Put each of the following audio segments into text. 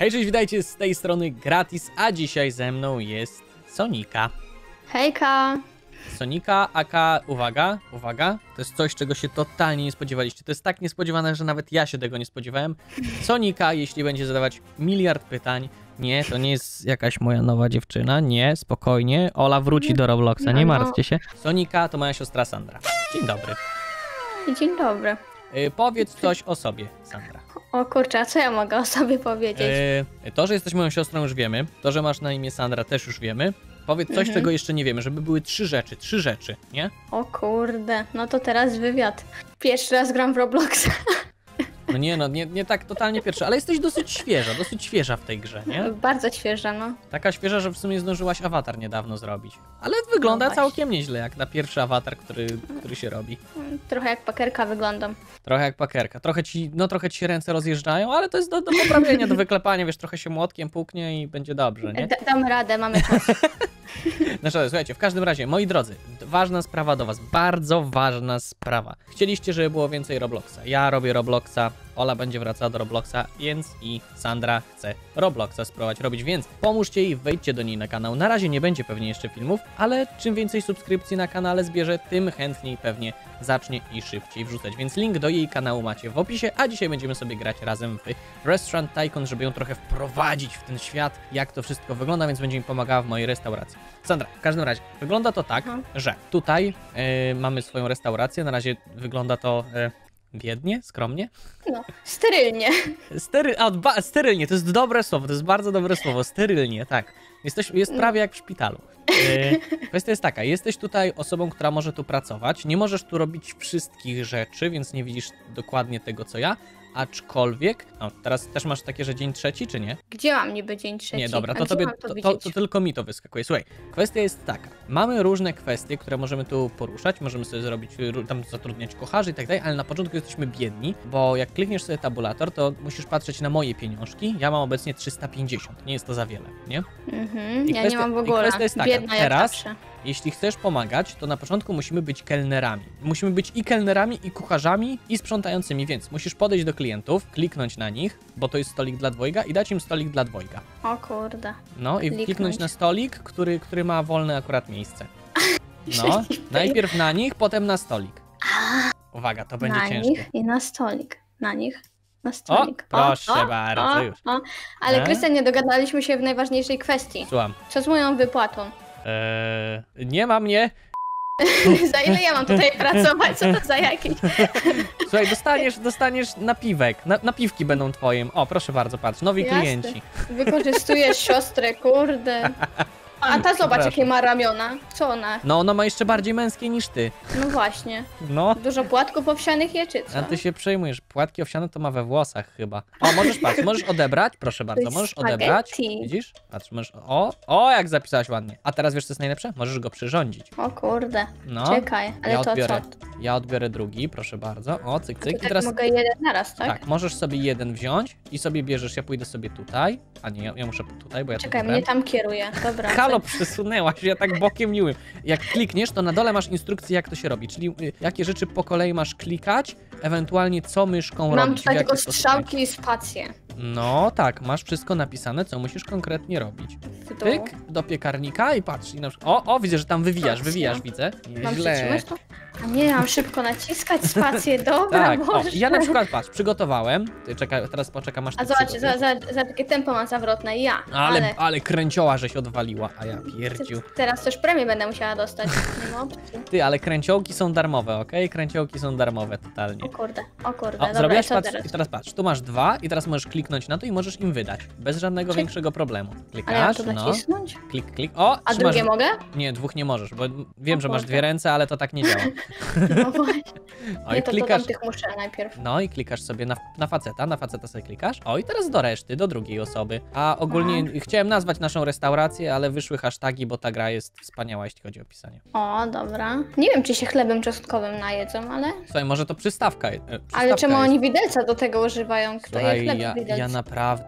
Hej, cześć, witajcie z tej strony Gratis, a dzisiaj ze mną jest Sonika. Hejka! Sonika, aka, uwaga, uwaga, to jest coś, czego się totalnie nie spodziewaliście. To jest tak niespodziewane, że nawet ja się tego nie spodziewałem. Sonika, jeśli będzie zadawać miliard pytań, nie, to nie jest jakaś moja nowa dziewczyna, nie, spokojnie, Ola wróci do Robloxa, nie martwcie się. Sonika to moja siostra Sandra. Dzień dobry. Dzień dobry. Powiedz coś o sobie, Sandra. O kurczę, co ja mogę o sobie powiedzieć? To, że jesteś moją siostrą, już wiemy. To, że masz na imię Sandra, też już wiemy. Powiedz coś, czego jeszcze nie wiemy, żeby były trzy rzeczy, nie? O kurde, no to teraz wywiad. Pierwszy raz gram w Robloxa. No nie, nie tak totalnie pierwszy, ale jesteś dosyć świeża w tej grze, nie? Bardzo świeża, no. Taka świeża, że w sumie zdążyłaś awatar niedawno zrobić. Ale wygląda całkiem nieźle, jak na pierwszy awatar, który się robi. Trochę jak pakerka wyglądam. Trochę jak pakerka. Trochę ci się ręce rozjeżdżają, ale to jest do poprawienia, do wyklepania, wiesz, trochę się młotkiem puknie i będzie dobrze, nie? Dam radę, mamy czas. No słuchajcie, w każdym razie, moi drodzy, ważna sprawa do was, bardzo ważna sprawa. Chcieliście, żeby było więcej Robloxa. Ja robię Robloxa, Ola będzie wracała do Robloxa, więc i Sandra chce Robloxa spróbować robić, więc pomóżcie jej, wejdźcie do niej na kanał. Na razie nie będzie pewnie jeszcze filmów, ale czym więcej subskrypcji na kanale zbierze, tym chętniej pewnie zacznie i szybciej wrzucać, więc link do jej kanału macie w opisie, a dzisiaj będziemy sobie grać razem w Restaurant Tycoon, żeby ją trochę wprowadzić w ten świat, jak to wszystko wygląda, więc będzie mi pomagała w mojej restauracji. Sandra, w każdym razie, wygląda to tak, że tutaj mamy swoją restaurację, na razie wygląda to... biednie? Skromnie? No, sterylnie. Sterylnie, to jest dobre słowo, to jest bardzo dobre słowo, sterylnie, tak. Jest prawie jak w szpitalu. Kwestia jest taka, jesteś tutaj osobą, która może tu pracować, nie możesz tu robić wszystkich rzeczy, więc nie widzisz dokładnie tego, co ja, aczkolwiek, no teraz też masz takie, że dzień trzeci, czy nie? Gdzie mam niby dzień trzeci? Nie, dobra, to tylko mi to wyskakuje. Słuchaj, kwestia jest taka, mamy różne kwestie, które możemy tu poruszać, możemy sobie zrobić, tam zatrudniać kucharzy i tak dalej, ale na początku jesteśmy biedni, bo jak klikniesz sobie tabulator, to musisz patrzeć na moje pieniążki, ja mam obecnie 350, nie jest to za wiele, nie? Ja nie mam w ogóle, kwestia jest taka, biedna jak teraz, jeśli chcesz pomagać, to na początku musimy być kelnerami. Musimy być i kelnerami, i kucharzami, i sprzątającymi, więc musisz podejść do klientów, kliknąć na nich, bo to jest stolik dla dwojga i dać im stolik dla dwojga. O kurde. No i kliknąć na stolik, który ma wolne akurat miejsce. No, najpierw na nich, potem na stolik. Uwaga, to będzie ciężkie. Na nich i na stolik. Na nich. Na stolik. O, proszę bardzo już. Ale Krystian, nie dogadaliśmy się w najważniejszej kwestii. Słucham. Co z moją wypłatą? Nie ma mnie. Za ile ja mam tutaj pracować? Co to za jakieś? Słuchaj, dostaniesz napiwek. Napiwki będą twoim. O, proszę bardzo, patrz, nowi klienci. Wykorzystujesz siostrę, kurde. A ta zobacz, jakie ma ramiona. Co ona? No, ona ma jeszcze bardziej męskie niż ty. No właśnie. No. Dużo płatków owsianych je, czy co? A ty się przejmujesz. Płatki owsiane to ma we włosach chyba. O, możesz patrz, możesz odebrać. Proszę bardzo, możesz odebrać. Widzisz? Patrz, możesz... O, jak zapisałaś ładnie. A teraz wiesz, co jest najlepsze? Możesz go przyrządzić. O kurde. No. Czekaj, ale ja odbiorę, to co? Ja odbiorę drugi, proszę bardzo. O, cyk, cyk. I teraz... mogę jeden naraz, tak? Tak, możesz sobie jeden wziąć i sobie bierzesz. Ja pójdę sobie tutaj. A nie, ja muszę tutaj, bo ja... Czekaj, mnie tam kieruje. Dobra. Halo, przesunęłaś, ja tak bokiem miłym. Jak klikniesz, to na dole masz instrukcję, jak to się robi, czyli jakie rzeczy po kolei masz klikać, ewentualnie co myszką robić. Mam tutaj tylko strzałki i spacje. No tak, masz wszystko napisane, co musisz konkretnie robić. Tyk, do piekarnika i patrz. I o, widzę, że tam wywijasz, widzę. Nieźle. A nie, mam szybko naciskać spację, dobra, tak, Boże. O, ja na przykład, patrz, przygotowałem, teraz poczekam, aż... A zobacz, za takie tempo mam zawrotne, ja. Ale kręcioła żeś odwaliła, a ja pierdziu. Teraz też premię będę musiała dostać, nie ma opcji. Ty, ale kręciołki są darmowe, okej? Kręciołki są darmowe totalnie. O kurde, dobra, zrobiłaś, patrz, teraz? I teraz patrz, tu masz dwa i teraz możesz kliknąć na to i możesz im wydać, bez żadnego większego problemu. Klikasz, no, klik, o, a drugie mogę? Nie, dwóch nie możesz, bo wiem, że masz dwie ręce, ale to tak nie działa. No właśnie. Nie, to klikasz... tych muszę najpierw. No i klikasz sobie na faceta sobie klikasz. O, i teraz do reszty, do drugiej osoby. A ogólnie chciałem nazwać naszą restaurację, ale wyszły hasztagi, bo ta gra jest wspaniała, jeśli chodzi o pisanie. O, dobra. Nie wiem, czy się chlebem cząstkowym najedzą, ale... Słuchaj, może to przystawka. Ale czemu jest... oni widelca do tego używają? Kto je chleb z widelca?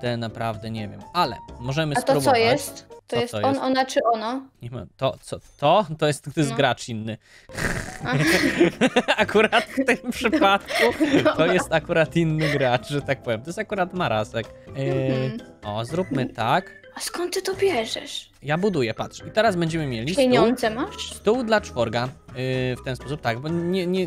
Ja naprawdę nie wiem. Ale możemy spróbować. A to co jest? To jest on, ona czy ono? Nie ma. To jest gracz inny. Akurat w tym przypadku to jest akurat inny gracz, że tak powiem. To jest akurat Marasek. O, zróbmy tak. A skąd ty to bierzesz? Ja buduję, patrz. I teraz będziemy mieli pieniądze masz? Stół dla czworga. W ten sposób, tak, bo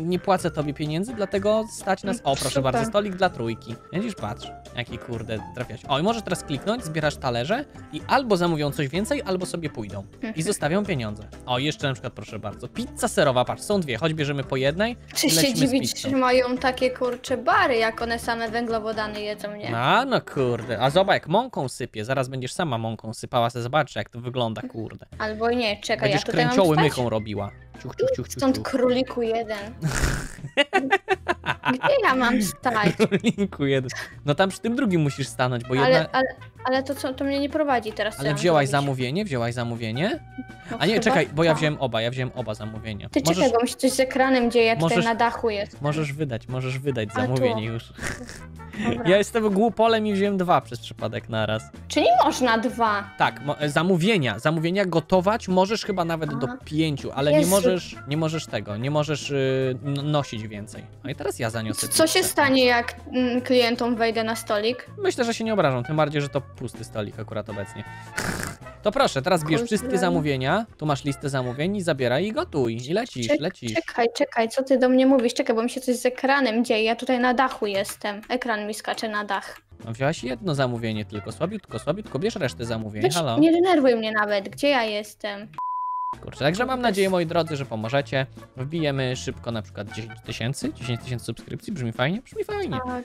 nie płacę tobie pieniędzy, dlatego stać nas... O, proszę bardzo, stolik dla trójki. Widzisz, patrz, jaki kurde trafiać. O, i możesz teraz kliknąć, zbierasz talerze i albo zamówią coś więcej, albo sobie pójdą. I zostawią pieniądze. O, jeszcze na przykład, proszę bardzo, pizza serowa, patrz, są dwie, choć bierzemy po jednej. Czy się dziwić, że mają takie kurcze bary, jak one same węglowodany jedzą, nie? A, no kurde, a zobacz, jak mąką sypie, zaraz będziesz sama mąką sypała, se zobaczcie, jak to wygląda, kurde. Albo nie, czekaj, będziesz ja tutaj kręcioły mam mychą robiła. Ciuch, ciuch, ciuch, ciuch. Stąd króliku jeden. Gdzie ja mam stać? Króliku jeden. No tam przy tym drugim musisz stanąć, bo jedna... Ale to co, to mnie nie prowadzi teraz. Ale wzięłaś zamówienie? Wzięłaś zamówienie? No, a nie, czekaj, bo ja wziąłem oba, zamówienia. Ty czekaj, bo musisz coś z ekranem, gdzie ja tutaj na dachu jest. Możesz wydać zamówienie już. Dobra. Ja jestem głupolem i wziąłem dwa przez przypadek naraz. Czyli można dwa. Tak, zamówienia gotować możesz chyba nawet do 5, ale Jezu. nie możesz nosić więcej. No i teraz ja zaniosę. Co się stanie, jak klientom wejdę na stolik? Myślę, że się nie obrażą, tym bardziej, że to pusty stolik akurat obecnie. To proszę, teraz bierz wszystkie zamówienia, tu masz listę zamówień i zabieraj i gotuj. I lecisz, lecisz. Czekaj, co ty do mnie mówisz? Czekaj, bo mi się coś z ekranem dzieje, ja tutaj na dachu jestem. Ekran mi skacze na dach. No wziąłaś jedno zamówienie tylko, słabiutko, bierz resztę zamówień, halo. Nie denerwuj mnie nawet, gdzie ja jestem? Kurczę, także mam nadzieję, moi drodzy, że pomożecie. Wbijemy szybko na przykład 10 tysięcy subskrypcji, brzmi fajnie? Brzmi fajnie. Tak.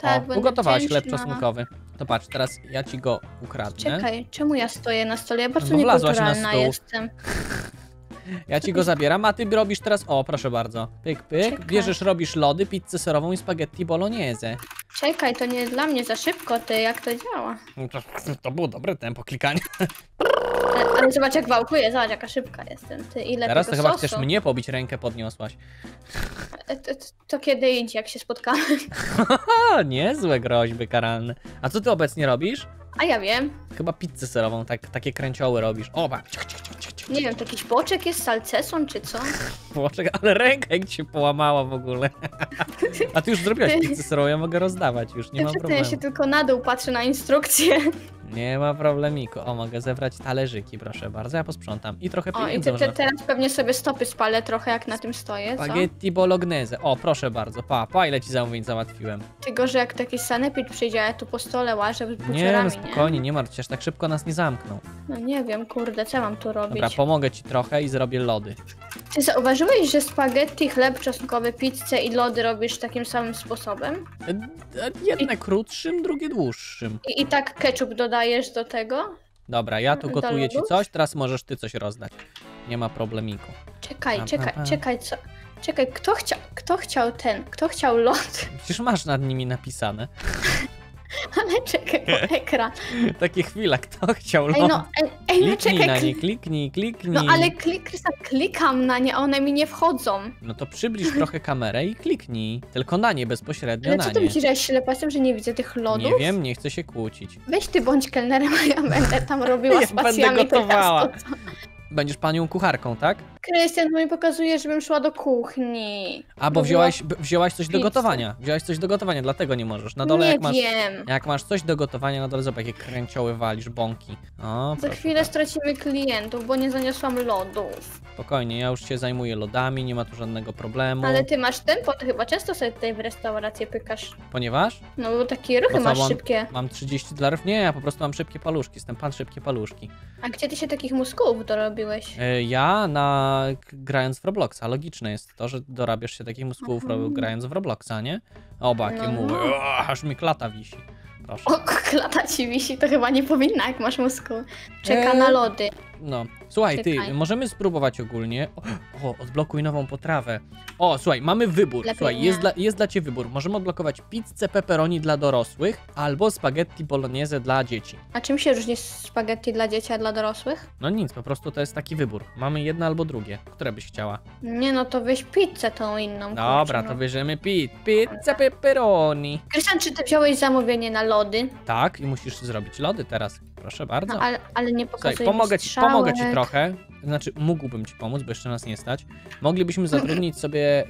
Tak, o, ugotowałaś chleb czosnkowy. To patrz, teraz ja ci go ukradnę. Czekaj, czemu ja stoję na stole? Ja bardzo niekulturalna jestem. Ja ci go zabieram, a ty robisz teraz... O, proszę bardzo. Pyk, pyk. Czekaj. Bierzesz, robisz lody, pizzę serową i spaghetti bolognese. Czekaj, to nie dla mnie za szybko, ty, jak to działa? To było dobre tempo klikania. Ale zobacz, jak wałkuję, zobacz, jaka szybka jestem. Ty, ile teraz to chyba sosu. Chcesz mnie pobić, rękę podniosłaś. To kiedy indziej, jak się spotkamy. Niezłe groźby karalne. A co ty obecnie robisz? A ja wiem. Chyba pizzę serową, takie kręcioły robisz. O, ba. Nie wiem, to jakiś boczek jest, salceson czy co? Boczek, ale rękę ci się połamała w ogóle. A ty już zrobiłaś pizzę serową, ja mogę rozdawać już, nie ma problemu. Ja się tylko na dół patrzę na instrukcję. Nie ma problemiku. O, mogę zebrać talerzyki, proszę bardzo, ja posprzątam. I trochę pieniędzy. O, i teraz pewnie sobie stopy spalę trochę, jak na tym stoję, co? Spaghetti bolognese. O, proszę bardzo, pa, ile ci zamówień załatwiłem. Tylko, że jak taki sanepid przyjdzie, ja tu po stole łażę z buczerami, nie? Spokojnie, nie martw się, tak szybko nas nie zamkną. No nie wiem, kurde, co mam tu robić? Dobra, pomogę ci trochę i zrobię lody. Czy zauważyłeś, że spaghetti, chleb czosnkowy, pizzę i lody robisz takim samym sposobem? Jedne krótszym, drugie dłuższym. I tak ketchup dodajesz do tego? Dobra, ja tu gotuję ci coś, teraz możesz ty coś rozdać. Nie ma problemiku. Czekaj, kto chciał lody? Przecież masz nad nimi napisane. Ale czekaj, bo ekran. Takie chwila, kto chciał lody? Kliknij na nie, kliknij. No ale klikam na nie, a one mi nie wchodzą. No to przybliż trochę kamerę i kliknij. Tylko na nie, bezpośrednio ale na nie. Ale co ty myślisz, że ja ślepa jestem, że nie widzę tych lodów? Nie wiem, nie chcę się kłócić. Weź ty bądź kelnerem, a ja będę tam robiła spacjami. Ja będę gotowała. Będziesz panią kucharką, tak? Krystian mi pokazuje, żebym szła do kuchni. A, bo wzięłaś coś do gotowania. Wzięłaś coś do gotowania, dlatego nie możesz. Na dole, jak masz coś do gotowania, na dole zobacz, jakie kręcioły walisz, bąki. O, za chwilę stracimy klientów, bo nie zaniosłam lodów. Spokojnie, ja już się zajmuję lodami, nie ma tu żadnego problemu. Ale ty masz tempo, ty chyba często sobie tutaj w restaurację pykasz. Ponieważ? No bo takie ruchy masz szybkie. Mam 30 dolarów? Nie, ja po prostu mam szybkie paluszki, jestem pan szybkie paluszki. A gdzie ty się takich mózgów dorobiłeś? Ja grając w Robloxa, logiczne jest to, że dorabiasz się takich mózgów grając w Robloxa, nie? Oba, jakie mówię, aż mi klata wisi. Proszę. O, klata ci wisi, to chyba nie powinna, jak masz mózgu. Czeka na lody. No, słuchaj, ty, możemy spróbować ogólnie. O, odblokuj nową potrawę. O, słuchaj, mamy wybór. Lepiej słuchaj, jest dla ciebie wybór. Możemy odblokować pizzę pepperoni dla dorosłych albo spaghetti bolognese dla dzieci. A czym się różni spaghetti dla dzieci, a dla dorosłych? No nic, po prostu to jest taki wybór. Mamy jedno albo drugie. Które byś chciała? Nie, no to weź pizzę tą inną. Dobra, to bierzemy pizzę pepperoni. Krystian, czy ty wziąłeś zamówienie na lody? Tak, i musisz zrobić lody teraz. Proszę bardzo. No, ale nie pokazuj. Słuchaj, pomogę ci trochę. Znaczy, mógłbym ci pomóc, bo jeszcze nas nie stać. Moglibyśmy zatrudnić sobie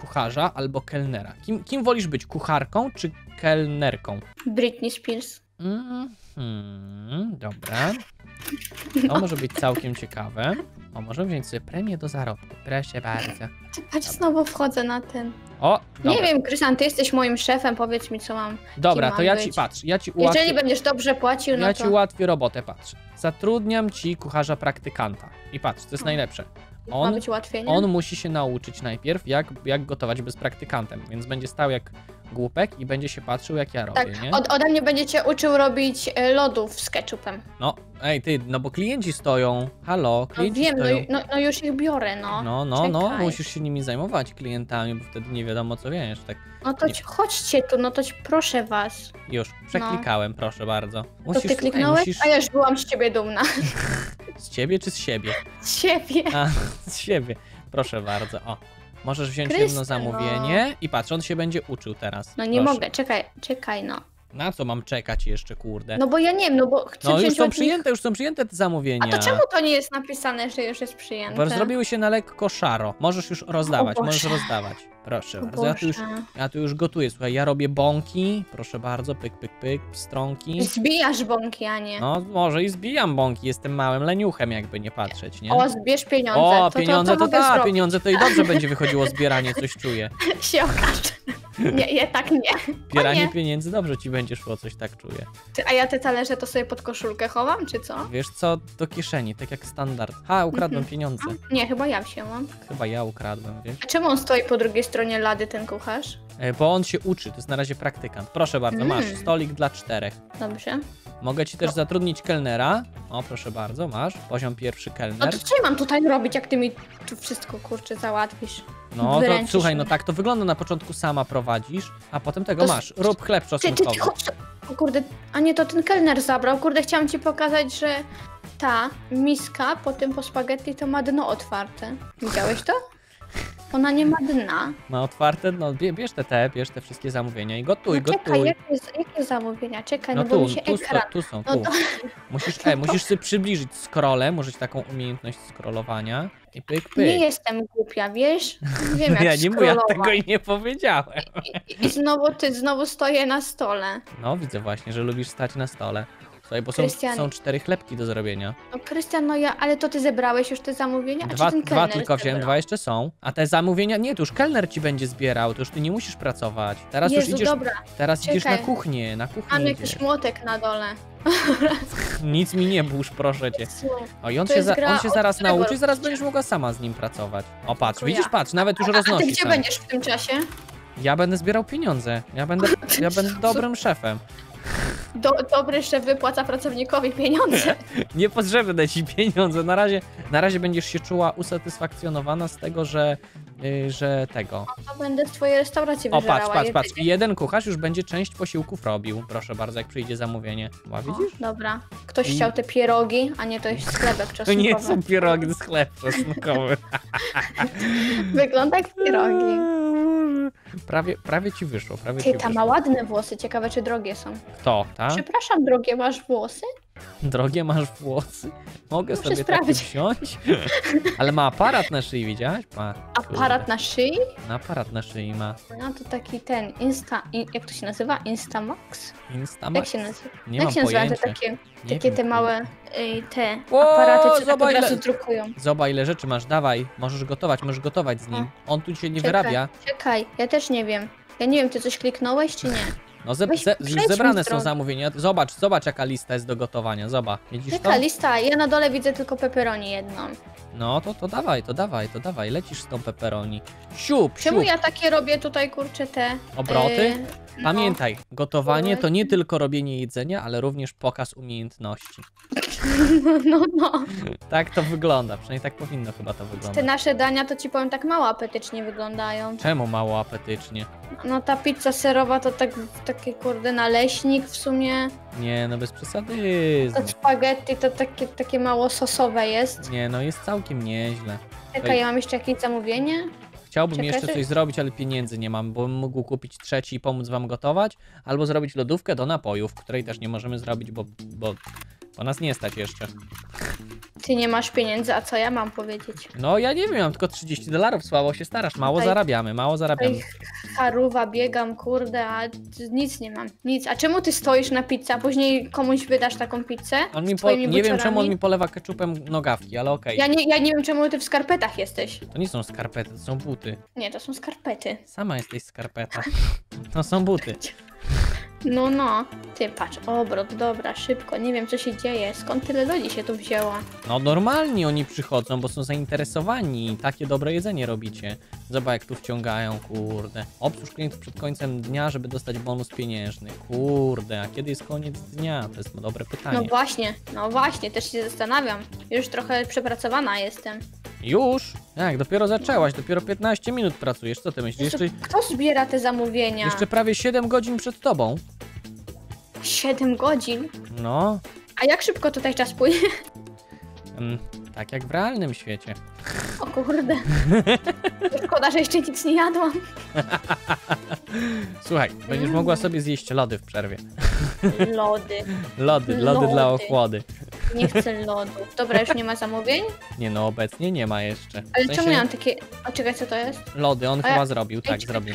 kucharza albo kelnera. Kim wolisz być? Kucharką czy kelnerką? Britney Spears. Dobra. To może być całkiem ciekawe. O, możemy wziąć sobie premię do zarobku. Proszę bardzo. Patrz, znowu wchodzę na ten. O, dobra. Nie wiem, Krystian, ty jesteś moim szefem, powiedz mi, co mam. Dobra, to ja ci patrz. Ja ci ułatwię. Jeżeli będziesz dobrze płacił, no to... Ja ci ułatwię robotę, patrz. Zatrudniam ci kucharza praktykanta. I patrz, to jest najlepsze. Ma być ułatwienie? On musi się nauczyć najpierw, jak gotować bez praktykantem, więc będzie stał jak głupek i będzie się patrzył, jak ja robię, tak, nie? Ode mnie będziecie uczył robić lodów z ketchupem. No, ej ty, no bo klienci stoją, halo, klienci no, wiem, stoją. No już ich biorę, no. No, musisz się nimi zajmować, klientami, bo wtedy nie wiadomo, co wiesz, tak. No to chodźcie tu, no to proszę was. Już, przeklikałem, proszę bardzo. Musisz, to ty kliknąłeś, a ja już byłam z ciebie dumna. Z ciebie czy z siebie? Z siebie. A, z siebie, proszę bardzo, o. Możesz wziąć jedno zamówienie i patrz, on się będzie uczył teraz. No nie mogę, czekaj no. Na co mam czekać jeszcze, kurde? No bo ja nie wiem, no bo chcę wziąć już są przyjęte te zamówienia. A to czemu to nie jest napisane, że już jest przyjęte? Bo zrobiły się na lekko szaro. Możesz już rozdawać, możesz rozdawać. Proszę bardzo, ja tu już gotuję, słuchaj, ja robię bąki, proszę bardzo, pyk, pyk, pyk, pstrąki. Zbijasz bąki, a nie? No może i zbijam bąki, jestem małym leniuchem, jakby nie patrzeć, nie? O, zbierz pieniądze, o, pieniądze to i dobrze będzie wychodziło zbieranie, coś czuję. Się okaże. Nie, tak nie. Zbieranie pieniędzy dobrze ci będzie szło, coś tak czuję. A ja te talerze to sobie pod koszulkę chowam, czy co? Wiesz co, do kieszeni, tak jak standard. Ha, ukradłem pieniądze. A? Nie, chyba ja wzięłam. Chyba ja ukradłem, wiesz? A czemu on stoi po drugiej stronie lady, ten kucharz? Bo on się uczy, to jest na razie praktykant. Proszę bardzo, masz stolik dla 4. Dobrze. Mogę ci też zatrudnić kelnera. O, proszę bardzo, masz. Poziom 1 kelner. No to co ja mam tutaj robić, jak ty mi tu wszystko, kurczę, załatwisz? No to słuchaj, no tak to wygląda, na początku sama prowadzisz, a potem tego to masz. Rób chleb czosnkowy. O kurde, a nie, to ten kelner zabrał. Kurde, chciałam ci pokazać, że ta miska po tym po spaghetti to ma dno otwarte. Widziałeś to? Ona nie ma dna. Ma otwarte, no bierz te wszystkie zamówienia i gotuj, no czekaj, gotuj. Jakie zamówienia? Czekaj, no, no tu, bo mi się ekran... Tu są. Musisz sobie przybliżyć scrollem, może taką umiejętność scrollowania. I pyk, pyk. Nie jestem głupia, wiesz? Wiem, jak ja tego i nie powiedziałem. I znowu stoję na stole. No widzę właśnie, że lubisz stać na stole. Słuchaj, bo są 4 chlebki do zrobienia. No Krystian, no ja, ale to ty zebrałeś już te zamówienia? A czy ten kelner tylko wziąłem, 2 jeszcze są. A te zamówienia, nie, to już kelner ci będzie zbierał, to już ty nie musisz pracować. Teraz Jezu, już idziesz, dobra. Teraz idziesz na kuchnię, Mam jakiś młotek na dole. Nic mi nie burz, proszę cię. O, i on się zaraz nauczy, zaraz będziesz mogła sama z nim pracować. O, patrz, widzisz, patrz, nawet już roznosisz. A ty gdzie będziesz w tym czasie? Ja będę zbierał pieniądze, ja będę dobrym szefem. Dobry szef wypłaca pracownikowi pieniądze. Niepotrzebne ci pieniądze. Na razie będziesz się czuła usatysfakcjonowana z tego, że tego. A to będę w twojej restauracji wyżerała. O, patrz. I jeden kucharz już będzie część posiłków robił. Proszę bardzo, jak przyjdzie zamówienie. O, widzisz? Dobra. Ktoś chciał te pierogi, a nie to jest chlebek czosnkowy. To nie są pierogi, to chleb czosnkowy. Wygląda jak pierogi. Prawie ci wyszło, Ty, ta ma ładne włosy, ciekawe czy drogie są. Kto, ta? Przepraszam, drogie masz włosy? Drogie masz włosy? Mogę sobie sprawdzić. Taki wziąć? Ale ma aparat na szyi, widziałaś? Aparat na szyi? Aparat na szyi ma. No to taki ten, jak to się nazywa? Instamox? Instamox? Jak się nazywa? Jak się nazywa takie te małe aparaty, co tak od razu drukują? Zobacz, ile rzeczy masz, dawaj, możesz gotować z nim. On tu cię nie wyrabia. Czekaj, ja też nie wiem. Ja nie wiem, ty coś kliknąłeś czy nie? No już zebrane są zamówienia. Zobacz jaka lista jest do gotowania, zobacz. Widzisz to? Jaka lista? Ja na dole widzę tylko pepperoni jedną. No to dawaj, lecisz z tą pepperoni. Siup. Czemu ja takie robię tutaj, kurczę, te... Obroty? Pamiętaj, gotowanie to nie tylko robienie jedzenia, ale również pokaz umiejętności. No. Tak to wygląda, przynajmniej tak powinno chyba to wyglądać. Te nasze dania to ci powiem tak mało apetycznie wyglądają. Czemu mało apetycznie? No ta pizza serowa to taki kurde naleśnik w sumie. Nie, no bez przesady. To spaghetti to takie mało sosowe jest. Nie, no jest całkiem nieźle. Czekaj, ja mam jeszcze jakieś zamówienie? Chciałbym jeszcze coś zrobić, ale pieniędzy nie mam, bo bym mógł kupić 3 i pomóc wam gotować, albo zrobić lodówkę do napojów, której też nie możemy zrobić, bo nas nie stać jeszcze. Ty nie masz pieniędzy, a co ja mam powiedzieć? No ja nie wiem, mam tylko $30, słabo się starasz, mało zarabiamy. charówa, biegam, kurde, a nic nie mam, nic. A czemu ty stoisz na pizzę, a później komuś wydasz taką pizzę? On mi nie wiem czemu on mi polewa keczupem nogawki, ale okej. Ja nie wiem czemu ty w skarpetach jesteś. To nie są skarpety, to są buty. Nie, to są skarpety. Sama jesteś skarpeta. To są buty. No, no. Ty, patrz, obrot, dobra, szybko. Nie wiem, co się dzieje. Skąd tyle ludzi się tu wzięło? No, normalnie oni przychodzą, bo są zainteresowani. Takie dobre jedzenie robicie. Zobacz, jak tu wciągają, kurde. Obsłuż klientów przed końcem dnia, żeby dostać bonus pieniężny. Kurde, a kiedy jest koniec dnia? To jest dobre pytanie. No właśnie, też się zastanawiam. Już trochę przepracowana jestem. Już? Tak, dopiero zaczęłaś, dopiero 15 minut pracujesz, co ty myślisz? Jeszcze... Kto zbiera te zamówienia? Jeszcze prawie 7 godzin przed tobą. 7 godzin? No. A jak szybko tutaj czas płynie? Tak jak w realnym świecie. O kurde. Szkoda, że jeszcze nic nie jadłam. Słuchaj, będziesz mogła sobie zjeść lody w przerwie. Lody dla ochłody. Nie chcę lodów. Dobra, już nie ma zamówień? Nie, no obecnie nie ma jeszcze. Ale w sensie... czemu ja mam takie... A czekaj, co to jest? Lody, on chyba zrobił, tak zrobił.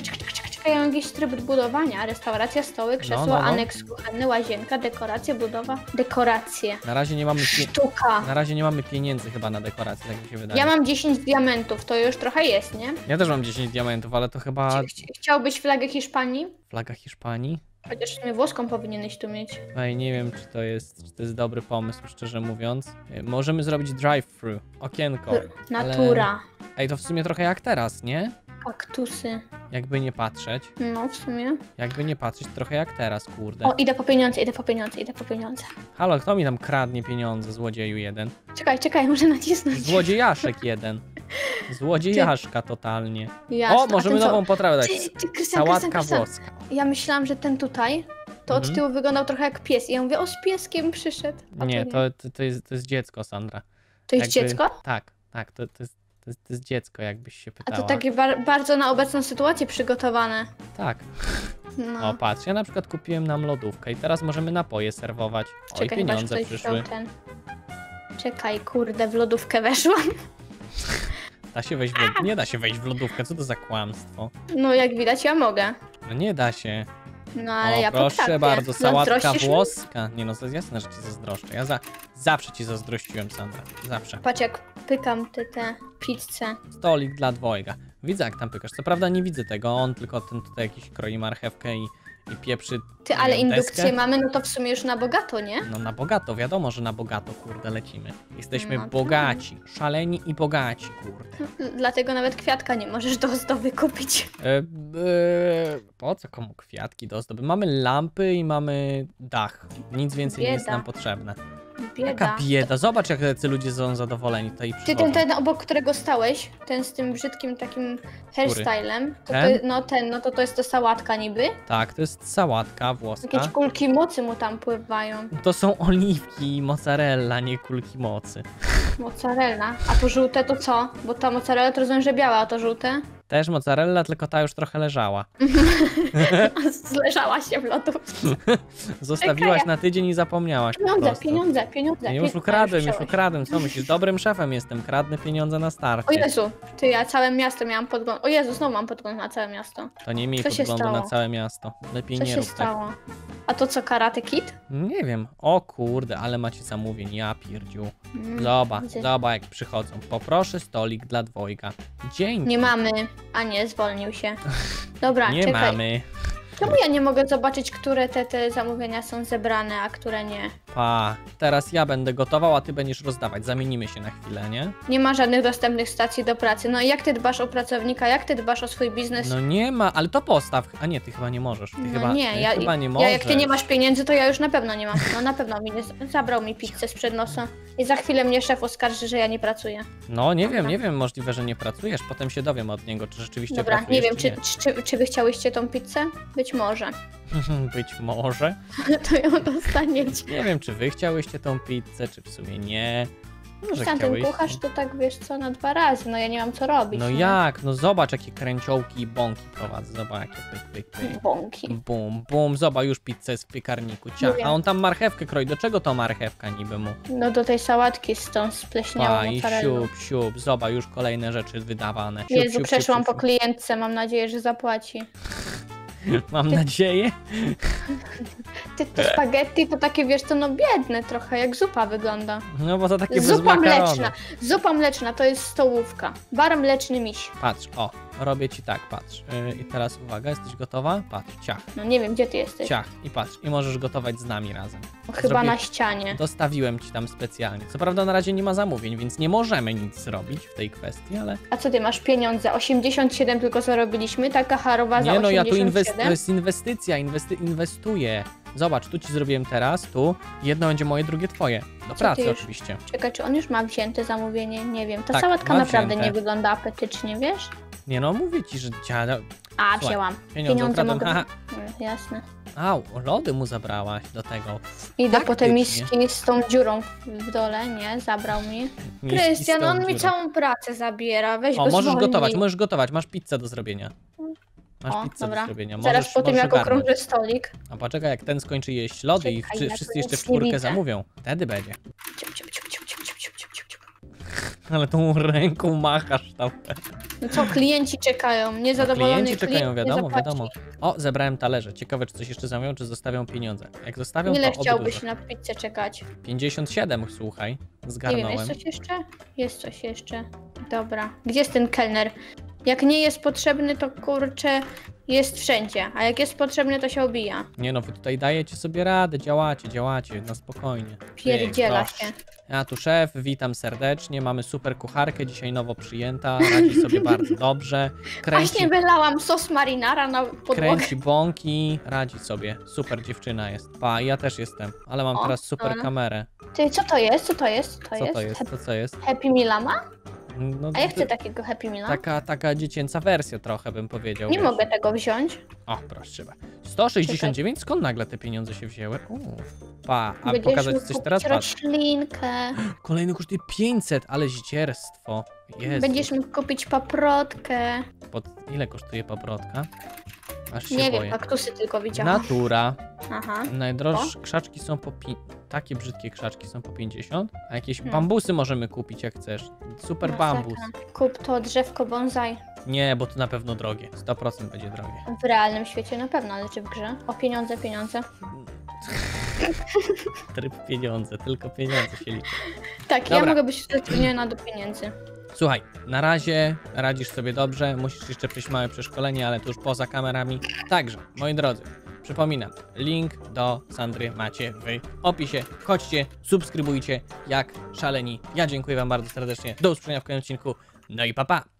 Czekaj, ja mam jakiś tryb budowania. Restauracja, stoły, krzesła, aneks kuchenny, łazienka, dekoracje, budowa. Dekoracje. Na razie nie mamy... Sztuka. Na razie nie mamy pieniędzy chyba na dekoracje, tak mi się wydaje. Ja mam 10 diamentów, to już trochę jest, nie? Ja też mam 10 diamentów, ale to chyba... Chciałbyś flagę Hiszpanii? Flaga Hiszpanii? Chociaż mnie włoską powinieneś tu mieć. Ej, nie wiem, czy to jest dobry pomysł, szczerze mówiąc. Możemy zrobić drive-thru, okienko. Natura. Ale... Ej, to w sumie trochę jak teraz, nie? Kaktusy. Jakby nie patrzeć. No, w sumie. Jakby nie patrzeć, trochę jak teraz, kurde. O, idę po pieniądze, idę po pieniądze. Halo, kto mi tam kradnie pieniądze, złodzieju jeden? Czekaj, muszę nacisnąć. Złodziejaszek jeden. Złodziejaszka totalnie. Jasne, o, możemy nową potrawę dać. Sałatka włoska. Ja myślałam, że ten tutaj, to od tyłu wyglądał trochę jak pies. I ja mówię, o, z pieskiem przyszedł. Nie, to jest dziecko, Sandra. To jest dziecko? Tak, to jest dziecko, jakbyś się pytała. A to takie bardzo na obecną sytuację przygotowane. Tak. No. O, patrz, ja na przykład kupiłem nam lodówkę i teraz możemy napoje serwować. O, i pieniądze przyszły. Czekaj, kurde, w lodówkę weszłam. Nie da się wejść w lodówkę, co to za kłamstwo? No, jak widać, ja mogę. No nie da się. No ale o, ja proszę potrafię. Bardzo, sałatka włoska. Nie no, to jest jasne, że ci zazdroszczę. Ja zawsze ci zazdrościłem, Sandra. Zawsze. Patrz, jak pykam te pizzę. Stolik dla dwojga. Widzę, jak tam pykasz. Co prawda nie widzę tego, on tylko ten tutaj jakiś kroi marchewkę i pieprzy. Ty, ale indukcję mamy, no to w sumie już na bogato, nie? No na bogato, wiadomo, że na bogato, kurde, lecimy. Jesteśmy no, bogaci, tak. Szaleni i bogaci, kurde. Dlatego nawet kwiatka nie możesz do ozdoby kupić. Po co komu kwiatki do ozdoby? Mamy lampy i mamy dach. Nic więcej nie jest nam potrzebne. Bieda. Jaka bieda. Zobacz, jak ci ludzie są zadowoleni tutaj. Ty ten obok którego stałeś, ten z tym brzydkim takim hairstylem, to jest to sałatka niby? Tak, to jest sałatka włoska. Jakieś kulki mocy mu tam pływają. To są oliwki i mozzarella, nie kulki mocy. Mozzarella. A to żółte to co? Bo ta mozzarella to rozumiem, że biała, a to żółte? Też mozzarella, tylko ta już trochę leżała. Zleżała się w lodówce. Zostawiłaś na tydzień i zapomniałaś. Pieniądze. Już ukradłem. Co myślisz? Dobrym szefem jestem. Kradnę pieniądze na starcie. O Jezu, ty, ja całe miasto miałam podgląd. O Jezu, znowu mam podgląd na całe miasto. To nie miej podglądu na całe miasto. Lepiej nie rób tak. Co się stało? A to co, Karate Kid? Nie wiem. O kurde, ale macie zamówień. Ja pierdziu. Zobacz, jak przychodzą. Poproszę stolik dla dwojga. Dzięki. Nie mamy. A nie, zwolnił się. Dobra, nie czekaj. Mamy. Czemu ja nie mogę zobaczyć, które te zamówienia są zebrane, a które nie? Pa, teraz ja będę gotował, a ty będziesz rozdawać. Zamienimy się na chwilę, nie? Nie ma żadnych dostępnych stacji do pracy. No i jak ty dbasz o pracownika, jak ty dbasz o swój biznes? No nie ma, ale to postaw. A nie, ty chyba nie możesz. Ty chyba nie możesz. Jak ty nie masz pieniędzy, to ja już na pewno nie mam. No na pewno zabrał mi pizzę sprzed nosa. I za chwilę mnie szef oskarży, że ja nie pracuję. No nie wiem, możliwe, że nie pracujesz. Potem się dowiem od niego, czy rzeczywiście pracujesz. Dobra, nie wiem, czy wy chciałyście tą pizzę? Być może. To ją dostaniecie. Nie wiem, czy wy chciałyście tą pizzę, czy w sumie nie. Krystian, ten kucharz to tak, wiesz co, na dwa razy, no ja nie mam co robić. No, no jak, no zobacz jakie kręciołki i bąki prowadzę, zobacz jakie pyk, pyk, pyk. Bąki. Bum, bum, zobacz już pizzę jest w piekarniku, ciach. A on tam marchewkę kroi, do czego to marchewka niby mu? No do tej sałatki z tą spleśniałą mozzarellą. Siup, siup, zobacz już kolejne rzeczy wydawane. Siup, Jezu, siup, przeszłam siup, po klientce, mam nadzieję, że zapłaci. Mam nadzieję. Te spaghetti to takie, wiesz, to no biedne trochę, jak zupa wygląda. No bo to takie bez makaronu. Zupa mleczna to jest stołówka. Bar Mleczny Miś. Patrz, o, robię ci tak, patrz. I teraz uwaga, jesteś gotowa? Patrz, ciach. No nie wiem, gdzie ty jesteś. Ciach i patrz, i możesz gotować z nami razem. No, chyba na ścianie. Dostawiłem ci tam specjalnie. Co prawda na razie nie ma zamówień, więc nie możemy nic zrobić w tej kwestii, ale... A co ty, masz pieniądze? 87 tylko zarobiliśmy, taka harowa za 87? Nie no, ja tu to jest inwestycja, inwestuję. Zobacz, tu ci zrobiłem teraz, tu jedno będzie moje, drugie twoje. Do pracy oczywiście. Czekaj, czy on już ma wzięte zamówienie? Nie wiem. Ta tak, sałatka naprawdę wzięte. Nie wygląda apetycznie, wiesz? Nie no, mówię ci, że dziada... A, wzięłam. Pieniądze mogę... Jasne. Au, lody mu zabrałaś do tego. Idę po te miski z tą dziurą w dole, nie? Zabrał mi. Krystian, on mi całą pracę zabiera, weź go zwolnij. O, możesz gotować, masz pizzę do zrobienia. Masz pizzę do zrobienia. Zaraz po tym jak okrążę stolik. A poczekaj, jak ten skończy jeść lody i wszyscy jeszcze w czwórkę zamówią. Wtedy będzie. Ale tą ręką machasz tam. No co, klienci czekają, niezadowolony klienci czekają, wiadomo, wiadomo. O, zebrałem talerze. Ciekawe, czy coś jeszcze zamówią, czy zostawią pieniądze. Jak zostawią, ile to chciałbyś na pizzę czekać? 57, słuchaj. Zgarnąłem. Nie wiem, jest coś jeszcze? Jest coś jeszcze. Dobra. Gdzie jest ten kelner? Jak nie jest potrzebny, to kurczę, jest wszędzie, a jak jest potrzebny, to się obija. Nie no, wy tutaj dajecie sobie radę, działacie, no spokojnie. Pierdziela się. Ja tu szef, witam serdecznie, mamy super kucharkę, dzisiaj nowo przyjęta, radzi sobie bardzo dobrze. Właśnie wylałam sos marinara na podłogę. Kręci bąki, radzi sobie, super dziewczyna jest. Pa, ja też jestem, ale mam teraz super kamerę. Ty, co to jest? Happy Meal'a ma? No, a ja chcę takiego Happy Meal'a. Taka dziecięca wersja trochę, bym powiedział. Nie mogę tego wziąć. O, proszę cię. 169? Skąd nagle te pieniądze się wzięły? Pa, a będziesz pokazać coś teraz? Roślinkę. Kolejny kosztuje 500, ale zdzierstwo. Jezu. Będziesz mógł kupić paprotkę. Ile kosztuje paprotka? Aż się nie boję. Wiem, kaktusy tylko widziałam. Natura. Aha. Najdroższe krzaczki są po... Takie brzydkie krzaczki są po 50, a jakieś bambusy możemy kupić jak chcesz. Super bambus. Kup to drzewko bonsai. Nie, bo to na pewno drogie. 100% będzie drogie. W realnym świecie na pewno, ale czy w grze? O pieniądze, pieniądze. Tryb pieniądze, tylko pieniądze się liczy. Tak, dobra. Ja mogę być zatrudniona do pieniędzy. Słuchaj, na razie radzisz sobie dobrze, musisz jeszcze przejść małe przeszkolenie, ale to już poza kamerami. Także, moi drodzy, przypominam, link do Sandry macie w opisie. Chodźcie, subskrybujcie jak szaleni. Ja dziękuję wam bardzo serdecznie, do usłyszenia w kolejnym odcinku, no i pa pa!